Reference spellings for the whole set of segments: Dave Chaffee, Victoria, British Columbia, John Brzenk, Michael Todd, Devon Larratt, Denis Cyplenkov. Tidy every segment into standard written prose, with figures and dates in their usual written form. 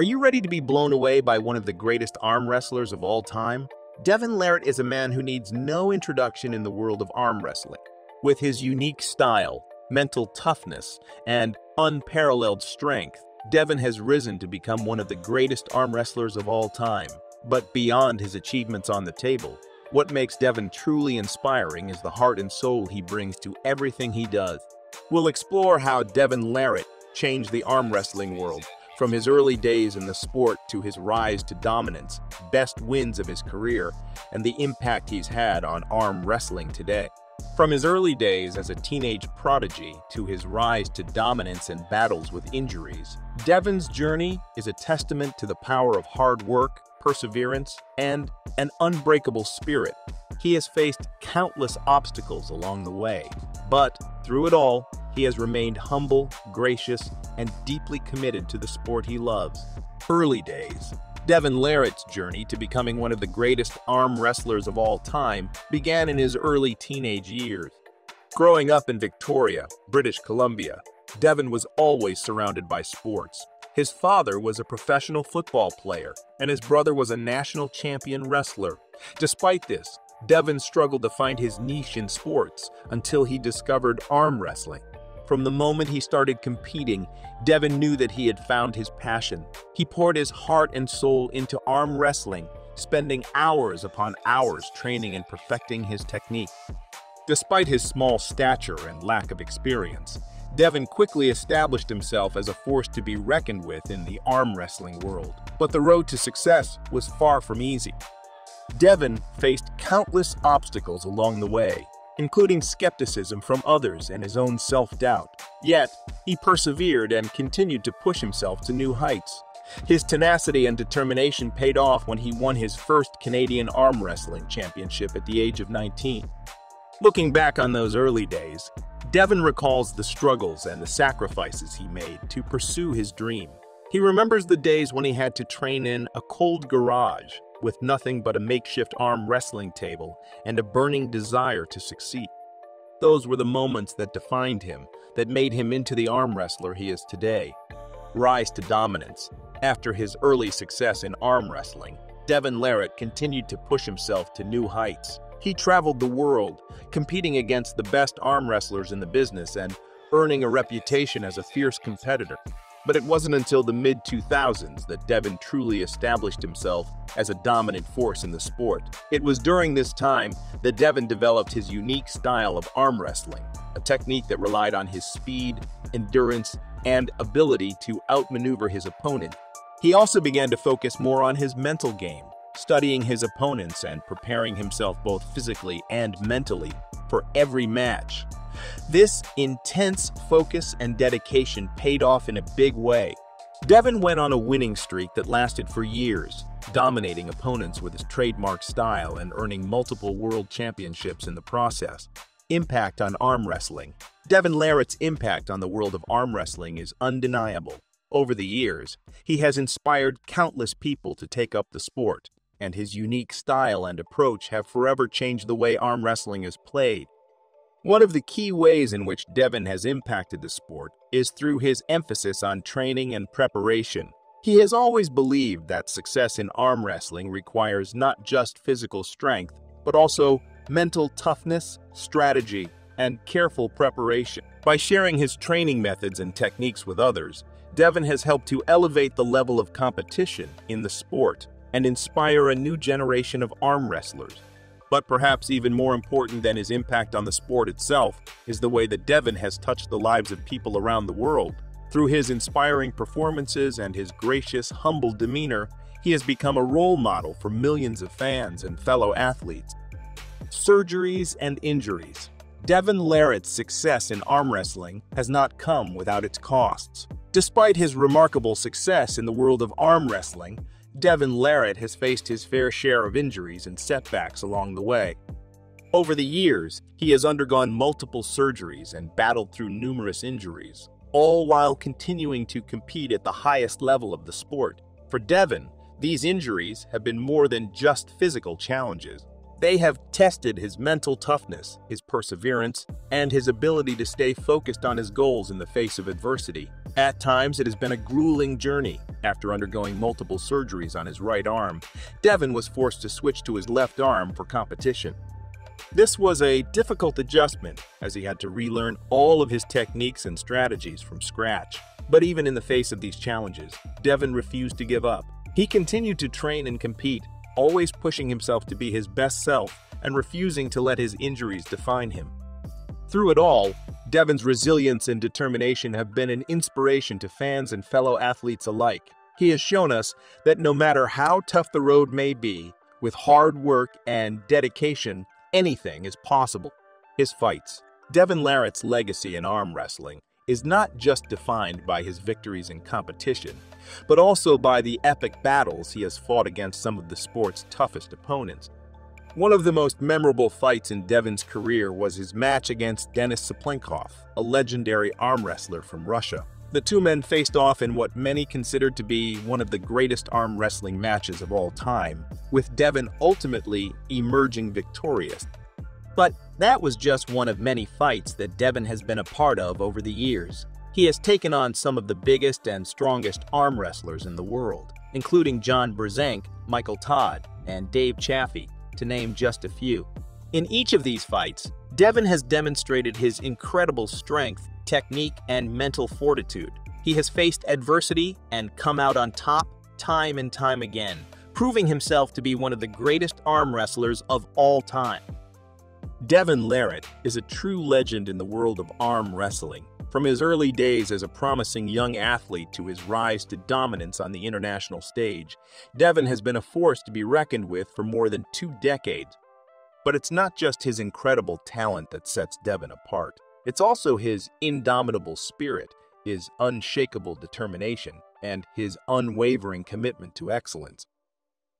Are you ready to be blown away by one of the greatest arm wrestlers of all time? Devon Larratt is a man who needs no introduction in the world of arm wrestling. With his unique style, mental toughness, and unparalleled strength, Devon has risen to become one of the greatest arm wrestlers of all time. But beyond his achievements on the table, what makes Devon truly inspiring is the heart and soul he brings to everything he does. We'll explore how Devon Larratt changed the arm wrestling world, from his early days in the sport to his rise to dominance, best wins of his career, and the impact he's had on arm wrestling today. From his early days as a teenage prodigy to his rise to dominance and battles with injuries, Devon's journey is a testament to the power of hard work, perseverance, and an unbreakable spirit. He has faced countless obstacles along the way, but through it all, he has remained humble, gracious, and deeply committed to the sport he loves. Early days. Devon Larratt's journey to becoming one of the greatest arm wrestlers of all time began in his early teenage years. Growing up in Victoria, British Columbia, Devon was always surrounded by sports. His father was a professional football player, and his brother was a national champion wrestler. Despite this, Devon struggled to find his niche in sports until he discovered arm wrestling. From the moment he started competing, Devon knew that he had found his passion. He poured his heart and soul into arm wrestling, spending hours upon hours training and perfecting his technique. Despite his small stature and lack of experience, Devon quickly established himself as a force to be reckoned with in the arm wrestling world. But the road to success was far from easy. Devon faced countless obstacles along the way, including skepticism from others and his own self-doubt. Yet, he persevered and continued to push himself to new heights. His tenacity and determination paid off when he won his first Canadian arm wrestling championship at the age of 19. Looking back on those early days, Devon recalls the struggles and the sacrifices he made to pursue his dream. He remembers the days when he had to train in a cold garage with nothing but a makeshift arm wrestling table and a burning desire to succeed. Those were the moments that defined him, that made him into the arm wrestler he is today. Rise to dominance. After his early success in arm wrestling, Devon Larratt continued to push himself to new heights. He traveled the world, competing against the best arm wrestlers in the business and earning a reputation as a fierce competitor. But it wasn't until the mid-2000s that Devon truly established himself as a dominant force in the sport. It was during this time that Devon developed his unique style of arm wrestling, a technique that relied on his speed, endurance, and ability to outmaneuver his opponent. He also began to focus more on his mental game, studying his opponents and preparing himself both physically and mentally for every match. This intense focus and dedication paid off in a big way. Devon went on a winning streak that lasted for years, dominating opponents with his trademark style and earning multiple world championships in the process. Impact on arm wrestling. Devon Larratt's impact on the world of arm wrestling is undeniable. Over the years, he has inspired countless people to take up the sport, and his unique style and approach have forever changed the way arm wrestling is played. One of the key ways in which Devon has impacted the sport is through his emphasis on training and preparation. He has always believed that success in arm wrestling requires not just physical strength, but also mental toughness, strategy, and careful preparation. By sharing his training methods and techniques with others, Devon has helped to elevate the level of competition in the sport and inspire a new generation of arm wrestlers. But perhaps even more important than his impact on the sport itself is the way that Devon has touched the lives of people around the world. Through his inspiring performances and his gracious, humble demeanor, he has become a role model for millions of fans and fellow athletes. Surgeries and injuries. Devon Larratt's success in arm wrestling has not come without its costs. Despite his remarkable success in the world of arm wrestling, Devon Larratt has faced his fair share of injuries and setbacks along the way. Over the years, he has undergone multiple surgeries and battled through numerous injuries, all while continuing to compete at the highest level of the sport. For Devon, these injuries have been more than just physical challenges. They have tested his mental toughness, his perseverance, and his ability to stay focused on his goals in the face of adversity. At times, it has been a grueling journey, After undergoing multiple surgeries on his right arm, Devon was forced to switch to his left arm for competition. This was a difficult adjustment, as he had to relearn all of his techniques and strategies from scratch. But even in the face of these challenges, Devon refused to give up. He continued to train and compete, always pushing himself to be his best self and refusing to let his injuries define him. Through it all, Devon's resilience and determination have been an inspiration to fans and fellow athletes alike. He has shown us that no matter how tough the road may be, with hard work and dedication, anything is possible. His fights. Devon Larratt's legacy in arm wrestling is not just defined by his victories in competition, but also by the epic battles he has fought against some of the sport's toughest opponents. One of the most memorable fights in Devon's career was his match against Denis Cyplenkov, a legendary arm wrestler from Russia. The two men faced off in what many considered to be one of the greatest arm wrestling matches of all time, with Devon ultimately emerging victorious. But that was just one of many fights that Devon has been a part of over the years. He has taken on some of the biggest and strongest arm wrestlers in the world, including John Brzenk, Michael Todd, and Dave Chaffee, to name just a few. In each of these fights, Devon has demonstrated his incredible strength, technique, and mental fortitude. He has faced adversity and come out on top time and time again, proving himself to be one of the greatest arm wrestlers of all time. Devon Larratt is a true legend in the world of arm wrestling. From his early days as a promising young athlete to his rise to dominance on the international stage, Devon has been a force to be reckoned with for more than 2 decades. But it's not just his incredible talent that sets Devon apart. It's also his indomitable spirit, his unshakable determination, and his unwavering commitment to excellence.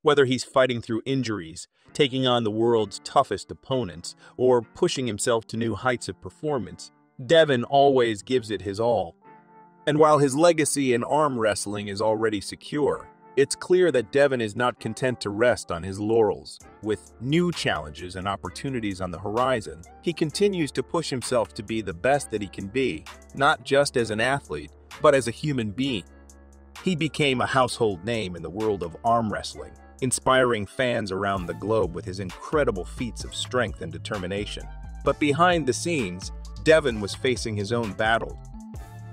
Whether he's fighting through injuries, taking on the world's toughest opponents, or pushing himself to new heights of performance, Devon always gives it his all. And while his legacy in arm wrestling is already secure, it's clear that Devon is not content to rest on his laurels. With new challenges and opportunities on the horizon, he continues to push himself to be the best that he can be, not just as an athlete, but as a human being. He became a household name in the world of arm wrestling, inspiring fans around the globe with his incredible feats of strength and determination. But behind the scenes, Devon was facing his own battle.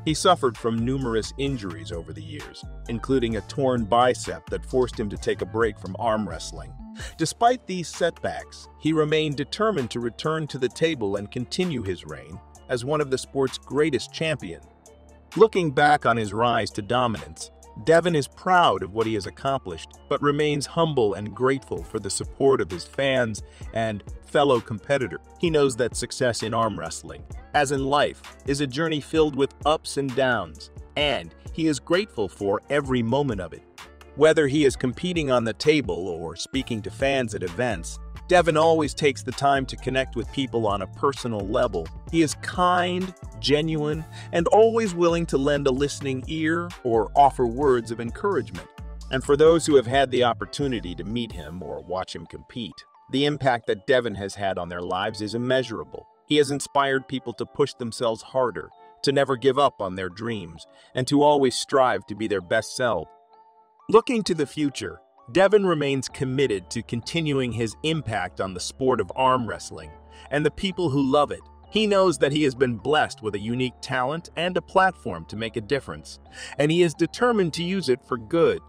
He suffered from numerous injuries over the years, including a torn bicep that forced him to take a break from arm wrestling. Despite these setbacks, he remained determined to return to the table and continue his reign as one of the sport's greatest champions. Looking back on his rise to dominance, Devon is proud of what he has accomplished, but remains humble and grateful for the support of his fans and fellow competitors. He knows that success in arm wrestling, as in life, is a journey filled with ups and downs, and he is grateful for every moment of it. Whether he is competing on the table or speaking to fans at events, Devon always takes the time to connect with people on a personal level. He is kind, genuine, and always willing to lend a listening ear or offer words of encouragement. And for those who have had the opportunity to meet him or watch him compete, the impact that Devon has had on their lives is immeasurable. He has inspired people to push themselves harder, to never give up on their dreams, and to always strive to be their best self. Looking to the future, Devon remains committed to continuing his impact on the sport of arm wrestling and the people who love it. He knows that he has been blessed with a unique talent and a platform to make a difference, and he is determined to use it for good.